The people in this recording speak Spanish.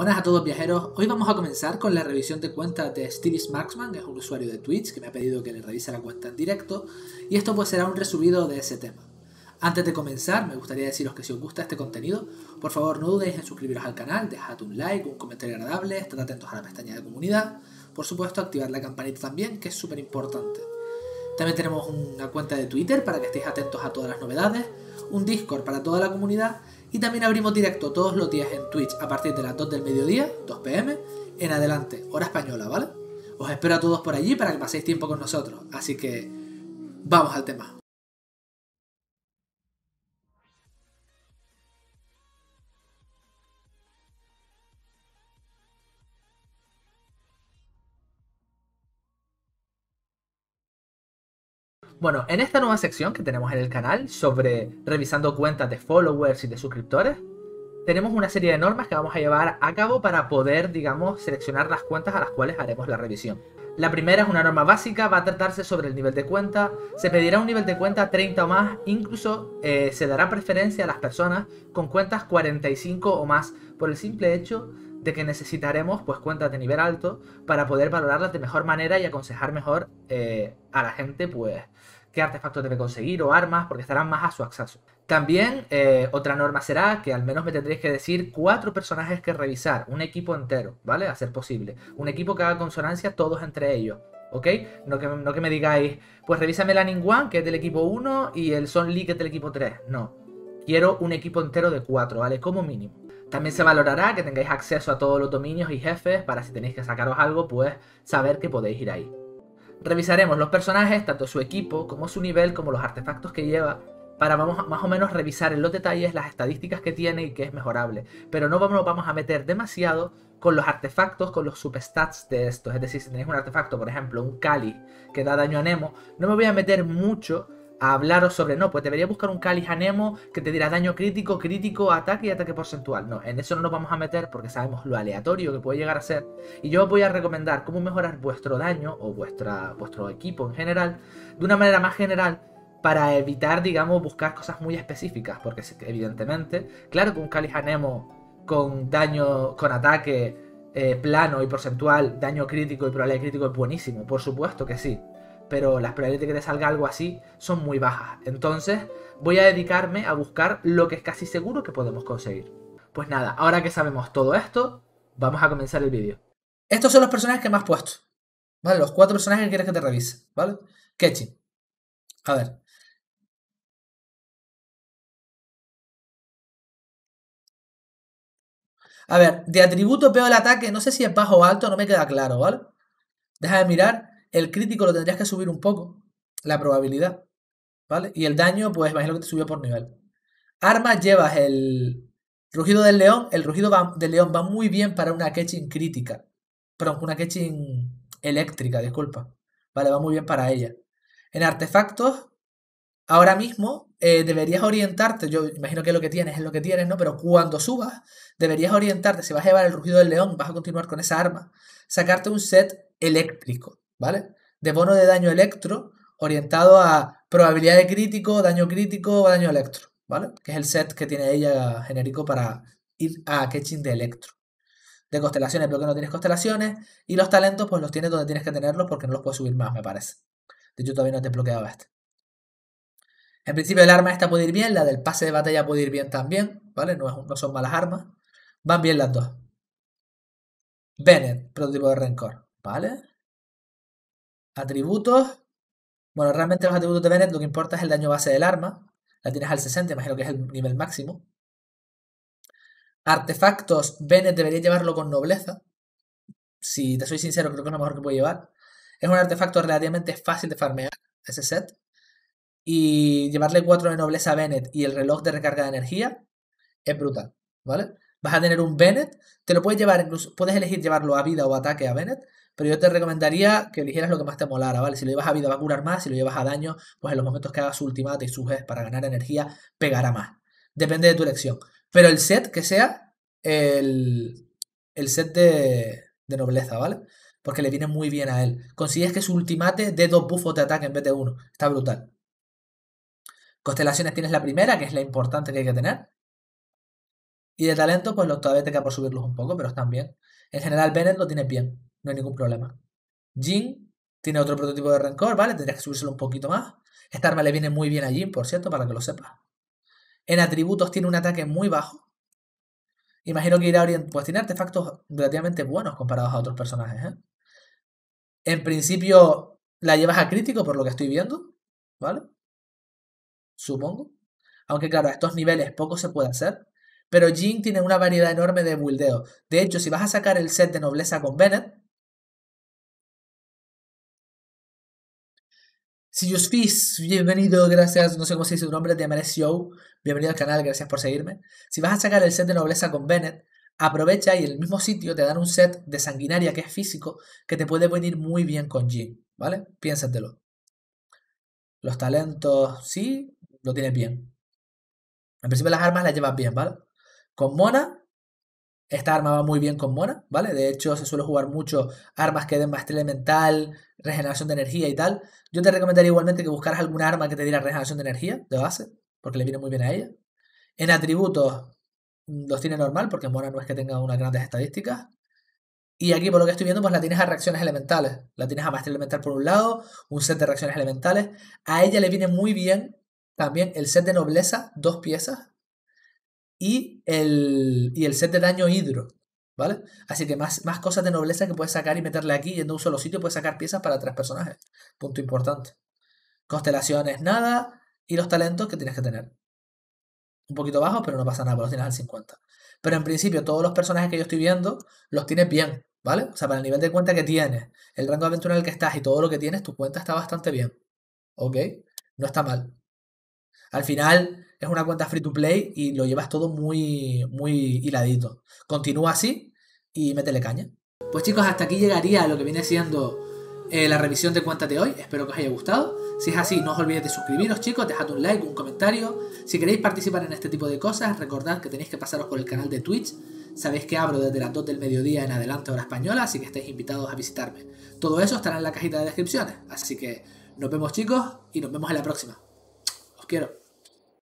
Buenas a todos viajeros, hoy vamos a comenzar con la revisión de cuentas de Stylish Marksman, que es un usuario de Twitch que me ha pedido que le revise la cuenta en directo, y esto pues será un resubido de ese tema. Antes de comenzar, me gustaría deciros que si os gusta este contenido, por favor no dudéis en suscribiros al canal, dejad un like, un comentario agradable, estad atentos a la pestaña de comunidad, por supuesto activad la campanita también, que es súper importante. También tenemos una cuenta de Twitter para que estéis atentos a todas las novedades, un Discord para toda la comunidad, y también abrimos directo todos los días en Twitch a partir de las 2 del mediodía, 2 p.m, en adelante, hora española, ¿vale? Os espero a todos por allí para que paséis tiempo con nosotros, así que vamos al tema. Bueno, en esta nueva sección que tenemos en el canal sobre revisando cuentas de followers y de suscriptores, tenemos una serie de normas que vamos a llevar a cabo para poder, digamos, seleccionar las cuentas a las cuales haremos la revisión. La primera es una norma básica, va a tratarse sobre el nivel de cuenta, se pedirá un nivel de cuenta 30 o más, incluso se dará preferencia a las personas con cuentas 45 o más, por el simple hecho de que necesitaremos pues cuentas de nivel alto para poder valorarlas de mejor manera y aconsejar mejor a la gente pues qué artefactos debe conseguir o armas, porque estarán más a su acceso. También otra norma será que al menos me tendréis que decir 4 personajes que revisar, un equipo entero, ¿vale? A ser posible, un equipo que haga consonancia todos entre ellos, ¿ok? No que me digáis, pues revísame la Ningguang, que es del equipo 1, y el Son Li, que es del equipo 3, no. Quiero un equipo entero de 4, ¿vale? Como mínimo. También se valorará que tengáis acceso a todos los dominios y jefes para si tenéis que sacaros algo, pues saber que podéis ir ahí. Revisaremos los personajes, tanto su equipo como su nivel, como los artefactos que lleva, para más o menos revisar en los detalles las estadísticas que tiene y que es mejorable. Pero no nos vamos a meter demasiado con los artefactos, con los substats de estos. Es decir, si tenéis un artefacto, por ejemplo, un cáliz que da daño a Nemo, no me voy a meter mucho a hablaros sobre, no, pues debería buscar un Calijanemo que te dirá daño crítico, crítico, ataque y ataque porcentual. No, en eso no nos vamos a meter porque sabemos lo aleatorio que puede llegar a ser. Y yo os voy a recomendar cómo mejorar vuestro daño o vuestro equipo en general de una manera más general para evitar, digamos, buscar cosas muy específicas. Porque evidentemente, claro que un Calijanemo con daño, con ataque plano y porcentual, daño crítico y probabilidad crítico es buenísimo, por supuesto que sí. Pero las probabilidades de que te salga algo así son muy bajas. Entonces voy a dedicarme a buscar lo que es casi seguro que podemos conseguir. Pues nada, ahora que sabemos todo esto, vamos a comenzar el vídeo. Estos son los personajes que me has puesto, ¿vale? Los 4 personajes que quieres que te revise, ¿vale? Keqing. A ver. A ver, de atributo veo el ataque, no sé si es bajo o alto, no me queda claro, ¿vale? Deja de mirar. El crítico lo tendrías que subir un poco, la probabilidad, ¿vale? Y el daño, pues imagino que te subió por nivel. Armas llevas el rugido del león. El rugido del león va muy bien para una Keqing crítica. Perdón, una Keqing eléctrica, disculpa. Vale, va muy bien para ella. En artefactos, ahora mismo deberías orientarte. Yo imagino que lo que tienes es lo que tienes, ¿no? Pero cuando subas, deberías orientarte. Si vas a llevar el rugido del león, vas a continuar con esa arma. Sacarte un set eléctrico, ¿vale? De bono de daño electro, orientado a probabilidad de crítico, daño electro, ¿vale? Que es el set que tiene ella genérico para ir a Keqing de electro. De constelaciones veo que no tienes constelaciones, y los talentos pues los tienes donde tienes que tenerlos porque no los puedes subir más, me parece. De hecho todavía no te he bloqueado este. En principio el arma esta puede ir bien, la del pase de batalla puede ir bien también, ¿vale? No son malas armas, van bien las dos. Bennett, prototipo de rencor, ¿vale? Atributos. Bueno, realmente los atributos de Bennett lo que importa es el daño base del arma. La tienes al 60, imagino que es el nivel máximo. Artefactos. Bennett debería llevarlo con nobleza. Si te soy sincero, creo que es lo mejor que puede llevar. Es un artefacto relativamente fácil de farmear, ese set. Y llevarle 4 de nobleza a Bennett y el reloj de recarga de energía es brutal, ¿vale? Vas a tener un Bennett, te lo puedes llevar, incluso puedes elegir llevarlo a vida o ataque a Bennett, pero yo te recomendaría que eligieras lo que más te molara, ¿vale? Si lo llevas a vida va a curar más, si lo llevas a daño, pues en los momentos que hagas su ultimate y su G para ganar energía, pegará más. Depende de tu elección. Pero el set que sea, el set de nobleza, ¿vale? Porque le viene muy bien a él. Consigues que su ultimate dé 2 buffos de ataque en vez de 1. Está brutal. Constelaciones tienes la primera, que es la importante que hay que tener. Y de talento, pues todavía te queda por subirlos un poco, pero están bien. En general, Bennett lo tienes bien, no hay ningún problema. Jin tiene otro prototipo de rencor, ¿vale? Tendrías que subírselo un poquito más. Esta arma le viene muy bien a Jin, por cierto, para que lo sepas. En atributos tiene un ataque muy bajo. Imagino que irá orientado, pues tiene artefactos relativamente buenos comparados a otros personajes, ¿eh? En principio la llevas a crítico por lo que estoy viendo, ¿vale? Supongo. Aunque claro, a estos niveles poco se puede hacer. Pero Jin tiene una variedad enorme de buildeo. De hecho, si vas a sacar el set de nobleza con Bennett, si Yusfis, bienvenido, gracias, no sé cómo se dice tu nombre, de M.S.Y.O, bienvenido al canal, gracias por seguirme. Si vas a sacar el set de nobleza con Bennett, aprovecha y en el mismo sitio te dan un set de sanguinaria que es físico, que te puede venir muy bien con Jin, ¿vale? Piénsatelo. Los talentos, sí, lo tienes bien. En principio las armas las llevas bien, ¿vale? Con Mona, esta arma va muy bien con Mona, ¿vale? De hecho, se suele jugar mucho armas que den maestría elemental, regeneración de energía y tal. Yo te recomendaría igualmente que buscaras alguna arma que te diera regeneración de energía de base, porque le viene muy bien a ella. En atributos los tiene normal, porque Mona no es que tenga unas grandes estadísticas. Y aquí, por lo que estoy viendo, pues la tienes a reacciones elementales. La tienes a maestría elemental por un lado, un set de reacciones elementales. A ella le viene muy bien también el set de nobleza, 2 piezas. Y el set de daño hidro, ¿vale? Así que más cosas de nobleza que puedes sacar y meterle aquí. Y en un solo sitio puedes sacar piezas para 3 personajes. Punto importante. Constelaciones, nada. Y los talentos que tienes que tener. Un poquito bajos, pero no pasa nada, porque los tienes al 50. Pero en principio, todos los personajes que yo estoy viendo, los tienes bien, ¿vale? O sea, para el nivel de cuenta que tienes, el rango de aventura en el que estás y todo lo que tienes, tu cuenta está bastante bien. ¿Ok? No está mal. Al final es una cuenta free to play y lo llevas todo muy hiladito. Continúa así y métele caña. Pues chicos, hasta aquí llegaría lo que viene siendo la revisión de cuentas de hoy. Espero que os haya gustado. Si es así, no os olvidéis de suscribiros, chicos. Dejad un like, un comentario. Si queréis participar en este tipo de cosas, recordad que tenéis que pasaros por el canal de Twitch. Sabéis que abro desde las 2 del mediodía en adelante hora española, así que estáis invitados a visitarme. Todo eso estará en la cajita de descripciones. Así que nos vemos, chicos, y nos vemos en la próxima. Os quiero.